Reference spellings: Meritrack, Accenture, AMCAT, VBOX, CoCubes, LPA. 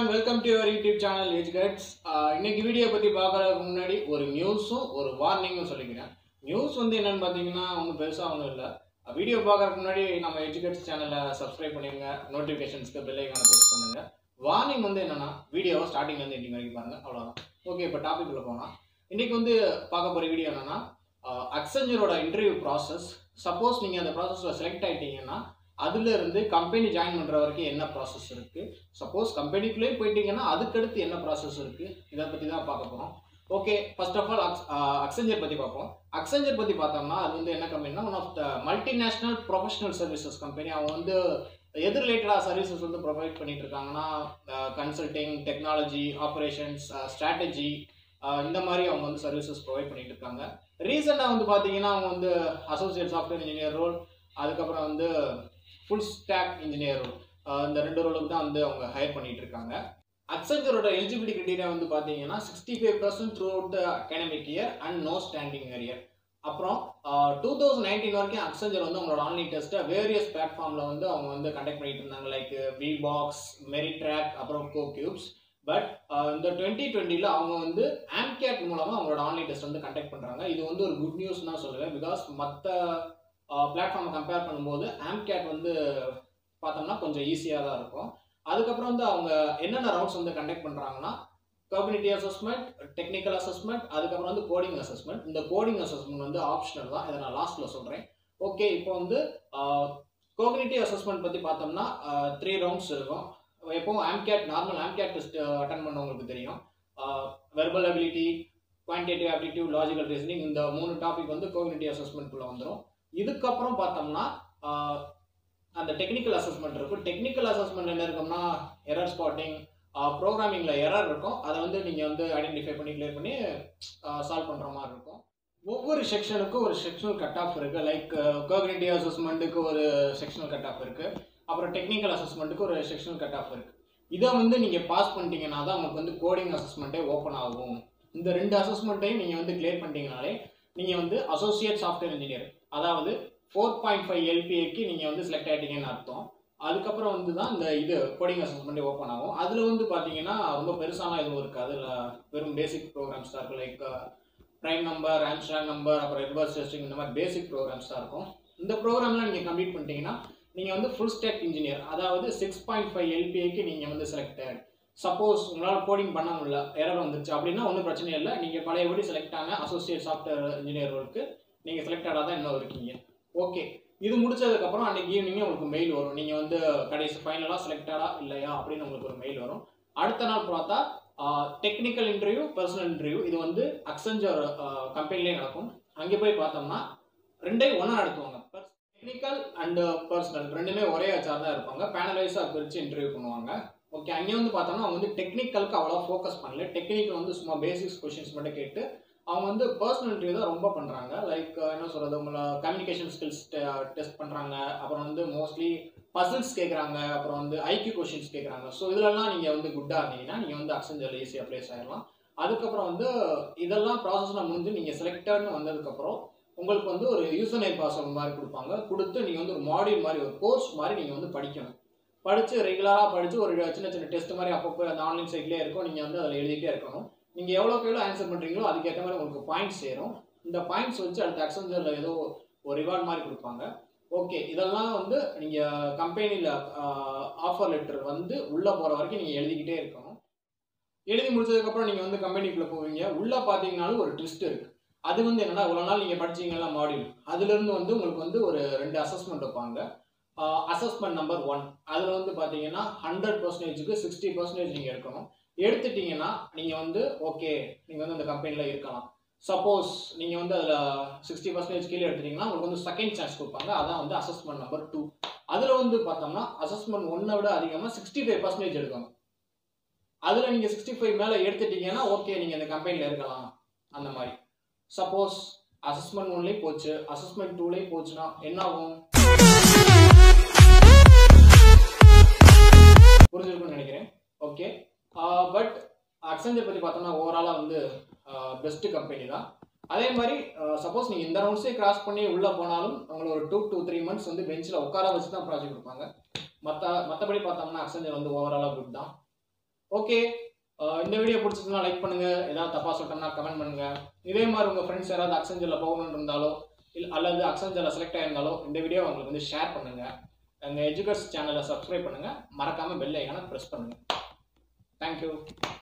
everyone, welcome to your YouTube channel Edge Guides. Inneki video pathi paakarukku munadi oru news oru warning nu sollikiren. News undu enna nu pathina onnu perusa onnu illa. Video paakarukku munadi nama Edge Guides channel la subscribe pannunga, notifications ku bell icon press pannunga. Warning undu enna na video starting la irundhu ending varaikku paarenga avladha. Okay, ipo topic la pona. Inneki undu paaka pora video enna na Accenture oda interview process. Suppose neenga andha process la select aayittinga na அதுல இருந்து company join பண்ற வரைக்கும் என்ன process இருக்கு, suppose கம்பெனிக்குள்ளே போயிட்டீங்கன்னா அதுக்கு அடுத்து என்ன process இருக்கு, இத பத்தி தான் பார்க்க போறோம். Okay, first of all Accenture பத்தி பார்ப்போம். Accenture பத்தி பார்த்தோம்னா அது வந்து என்ன கம்பெனினா, one of the multinational professional services company. அவங்க வந்து எது ரிலேட்டடா சர்வீசஸ் வந்து ப்ரொவைட் பண்ணிட்டு இருக்காங்கன்னா, கன்சல்டிங், டெக்னாலஜி, ஆபரேஷன்ஸ், ஸ்ட்ராட்டஜி, இந்த மாதிரி அவங்க வந்து சர்வீசஸ் ப்ரொவைட் பண்ணிட்டு இருக்காங்க. ரீசன்ட்டா வந்து பாத்தீங்கன்னா அவங்க வந்து அசோசியேட் சாஃப்ட்வேர் இன்ஜினியர் ரோல், அதுக்கப்புறம் வந்து full stack engineer இந்த ரெண்டு ரோலுக்கு தான் வந்து அவங்க ஹையர் பண்ணிட்டு இருக்காங்க. அக்செஞ்சரோட எலிஜிபிலிட்டி கிரைட்டீரியா வந்து பாத்தீங்கன்னா 65% throughout the academic year and no standing career. அப்புறம் 2019 வரைக்கும் அக்செஞ்சர் வந்து அவங்களோட ஆன்லைன் டெஸ்ட்டை வேரியஸ் பிளாட்ஃபார்ம்ல வந்து அவங்க வந்து கண்டக்ட் பண்ணிட்டு இருந்தாங்க, லைக் VBOX, Meritrack, அப்புறம் CoCubes. பட் இந்த 2020ல அவங்க வந்து AMCAT மூலமா அவங்களோட ஆன்லைன் டெஸ்ட் வந்து கண்டக்ட் பண்றாங்க. இது வந்து ஒரு குட் நியூஸ் தான் சொல்லுவேன். பிகாஸ் மற்ற பிளாட்ஃபார்மை கம்பேர் பண்ணும்போது ஆம்கேட் வந்து பார்த்தோம்னா கொஞ்சம் ஈஸியாக தான் இருக்கும். அதுக்கப்புறம் வந்து அவங்க என்னென்ன ரவுண்ட்ஸ் வந்து கண்டக்ட் பண்ணுறாங்கன்னா, காம்பினிட்டிவ் அசஸ்மெண்ட், டெக்னிக்கல் அசஸ்மெண்ட், அதுக்கப்புறம் வந்து கோடிங் அசஸ்மெண்ட். இந்த கோடிங் அசஸ்மெண்ட் வந்து ஆப்ஷனல் தான், இதை நான் லாஸ்ட்டில் சொல்கிறேன். ஓகே, இப்போ வந்து காம்பினிட்டிவ் அசஸ்மெண்ட் பற்றி பார்த்தோம்னா 3 ரவுண்ட்ஸ் இருக்கும். எப்போவும் AMCAT, normal AMCAT test attend பண்ணவங்களுக்கு தெரியும், verbal ability, quantitative aptitude, logical reasoning, இந்த 3 டாபிக் வந்து காம்பினிட்டிவ் அசஸ்மெண்ட்குள்ளே வந்துடும். இதுக்கப்புறம் பார்த்தோம்னா அந்த டெக்னிக்கல் அசஸ்மெண்ட் இருக்கும். டெக்னிக்கல் அசஸ்மெண்ட் என்ன இருக்கும்னா, எரர் ஸ்பாட்டிங், ப்ரோக்ராமிங்ல எரர் இருக்கும், அதை வந்து நீங்க வந்து ஐடென்டிஃபை பண்ணி கிளியர் பண்ணி சால்வ் பண்ற மாதிரி இருக்கும். ஒவ்வொரு செக்ஷனுக்கும் ஒரு செக்ஷனல் கட் ஆஃப் இருக்கு, லைக் காக்னிட்டிவ் அசஸ்மெண்ட்டுக்கு ஒரு செக்ஷனல் கட் ஆஃப் இருக்கு, அப்புறம் டெக்னிக்கல் அசஸ்மெண்ட்டுக்கு ஒரு செக்ஷனல் கட் ஆஃப் இருக்கு. இதை வந்து நீங்க பாஸ் பண்ணிட்டீங்கன்னா தான் உங்களுக்கு வந்து கோடிங் அசஸ்மெண்ட்டே ஓப்பன் ஆகும். இந்த 2 அசஸ்மெண்ட்டையும் நீங்க வந்து கிளியர் பண்ணிட்டீங்கனாலே நீங்க வந்து அசோசியேட் சாஃப்ட்வேர் இன்ஜினியர், அதாவது 4.5 LPAக்கு நீங்கள் வந்து செலக்ட் ஆகிட்டீங்கன்னு அர்த்தம். அதுக்கப்புறம் வந்து தான் இந்த இது கோடிங் அசஸ்மெண்ட்டே ஓப்பன் ஆகும். அதில் வந்து பார்த்தீங்கன்னா ரொம்ப பெருசாலாம் எதுவும் இருக்காது, அதில் வெறும் பேசிக் ப்ரோக்ராம்ஸ் தான் இருக்கும், like prime number, Armstrong number, அப்புறம் ரிவர்ஸ் டெஸ்டிங், இந்த மாதிரி பேசிக் ப்ரோக்ராம்ஸ் தான் இருக்கும். இந்த ப்ரோக்ராம்லாம் நீங்கள் கம்ப்ளீட் பண்ணிட்டீங்கன்னா நீங்கள் வந்து ஃபுல் ஸ்டாக் இன்ஜினியர், அதாவது 6.5 LPAக்கு நீங்கள் வந்து செலக்ட் ஆகிடும். சப்போஸ் உங்களால் கோடிங் பண்ண முடியல, எரர் வந்துருச்சு அப்படின்னா ஒன்றும் பிரச்சனை இல்லை, நீங்கள் பழையபடி செலக்ட் ஆன அசோசியேட் சாஃப்ட்வேர் இன்ஜினியர் ரோலுக்கு நீங்கள் செலக்டடாக தான் இன்னும் இருக்கீங்க. ஓகே, இது முடிச்சதுக்கப்புறம் அன்றைக்கி ஈவினிங்கே உங்களுக்கு மெயில் வரும், நீங்கள் வந்து கடைசி ஃபைனலாக செலக்டடாக இல்லையா அப்படின்னு உங்களுக்கு ஒரு மெயில் வரும். அடுத்த நாள் பார்த்தா டெக்னிக்கல் இன்டர்வியூ, பர்சனல் இன்டர்வியூ, இது வந்து அக்செஞ்சர் கம்பெனிலே நடக்கும். அங்கே போய் பார்த்தோம்னா 2ஐ ஒன்றா நடத்துவாங்க. டெக்னிக்கல் அண்டு பர்சனல் 2மே ஒரே ஹச்ஆர் தான் இருப்பாங்க, பேனலைஸாக பிரித்து இன்டர்வியூ பண்ணுவாங்க. ஓகே, அங்கே வந்து பார்த்தோம்னா அவங்க வந்து டெக்னிக்கலுக்கு அவ்வளோ ஃபோக்கஸ் பண்ணல, டெக்னிக்கல் வந்து சும்மா பேசிக்ஸ் கொஷின்ஸ் மட்டும் கேட்டு அவங்க வந்து பர்சனல் இன்டர்வியூ தான் ரொம்ப பண்ணுறாங்க. லைக் என்ன சொல்கிறது, உங்களை கம்யூனிகேஷன் ஸ்கில்ஸ் டெஸ்ட் பண்ணுறாங்க, அப்புறம் வந்து மோஸ்ட்லி பசில்ஸ் கேட்குறாங்க, அப்புறம் வந்து ஐக்யூ கொஷின்ஸ் கேட்குறாங்க. ஸோ இதிலலாம் நீங்கள் வந்து குட்டாக இருந்தீங்கன்னா நீங்கள் வந்து அக்செஞ்சரில் ஈஸியாக ப்ளேஸ் ஆகிடலாம். அதுக்கப்புறம் வந்து இதெல்லாம் ப்ராசஸ்லாம் முடிஞ்சு நீங்கள் செலக்டட்னு வந்ததுக்கப்புறம் உங்களுக்கு வந்து ஒரு யூசர் நேம் பாஸ்வேர்ட் மாதிரி கொடுப்பாங்க. கொடுத்து நீங்கள் வந்து ஒரு மாடியூல் மாதிரி, ஒரு கோர்ஸ் மாதிரி நீங்கள் வந்து படிக்கணும். படித்து ரெகுலராக படித்து ஒரு சின்ன சின்ன டெஸ்ட் மாதிரி அப்பப்போ அந்த ஆன்லைன் சைட்லேயே இருக்கும், நீங்கள் வந்து அதில் எழுதிட்டே இருக்கணும். நீங்கள் எவ்வளோக்கு எவ்வளோ ஆன்சர் பண்ணுறீங்களோ அதுக்கேற்ற மாதிரி உங்களுக்கு பாயிண்ட்ஸ் சேரும். இந்த பாயிண்ட்ஸ் வச்சு அடுத்த அக்செஞ்சரில் ஏதோ ஒரு ரிவார்ட் மாதிரி கொடுப்பாங்க. ஓகே, இதெல்லாம் வந்து நீங்கள் கம்பெனியில் ஆஃபர் லெட்டர் வந்து உள்ளே போகிற வரைக்கும் நீங்கள் எழுதிக்கிட்டே இருக்கணும். எழுதி முடிச்சதுக்கப்புறம் நீங்கள் வந்து கம்பெனிக்குள்ளே போவீங்க. உள்ளே பார்த்தீங்கன்னாலும் ஒரு ட்விஸ்ட் இருக்குது. அது வந்து என்னென்னா, இவ்வளோ நாள் நீங்கள் படிச்சிங்கன்னா மாடியூல், அதுலேருந்து வந்து உங்களுக்கு வந்து ஒரு 2 அசஸ்மெண்ட் வைப்பாங்க. அசஸ்மெண்ட் நம்பர் 1, அதில் வந்து பார்த்தீங்கன்னா 100%க்கு 60% நீங்கள் எடுக்கணும். எடுத்துட்டீங்கன்னா நீங்கள் வந்து ஓகே, நீங்கள் வந்து அந்த கம்பெனியில் இருக்கலாம். சப்போஸ் நீங்கள் வந்து அதில் 60% கீழே எடுத்துட்டீங்கன்னா உங்களுக்கு வந்து செகண்ட் சான்ஸ் கொடுப்பாங்க, அதான் வந்து அசஸ்மெண்ட் நம்பர் 2. அதில் வந்து பார்த்தோம்னா அசஸ்மெண்ட் 1ஐ விட அதிகமாக 65% எடுக்கணும். அதில் நீங்கள் 65 மேலே எடுத்துட்டீங்கன்னா ஓகே, நீங்கள் அந்த கம்பெனியில் இருக்கலாம். அந்த மாதிரி சப்போஸ் அசஸ்மெண்ட் 1லேயும் போச்சு, அசஸ்மெண்ட் 2லேயும் போச்சுன்னா என்ன ஆகும் புரிஞ்சிருக்குன்னு நினைக்கிறேன். ஓகே, பட் அக்செஞ்சர் பற்றி பார்த்தோம்னா ஓவராலாக வந்து பெஸ்ட்டு கம்பெனி தான். அதே மாதிரி சப்போஸ் நீங்கள் இந்த ரவுண்ட்ஸே கிராஸ் பண்ணி உள்ளே போனாலும் அவங்களை ஒரு 2 to 3 மந்த்ஸ் வந்து பெஞ்சில் உட்கார வச்சு தான் ப்ராஜெக்ட் கொடுப்பாங்க. மற்றபடி பார்த்தோம்னா அக்செஞ்சர் வந்து ஓவராலாக குட் தான். Okay, in the video, like pannunga, comment idhe friends Accenture Accenture select the video share and the Educators channel subscribe pannunga, marakama bell icon press pannunga. Thank you.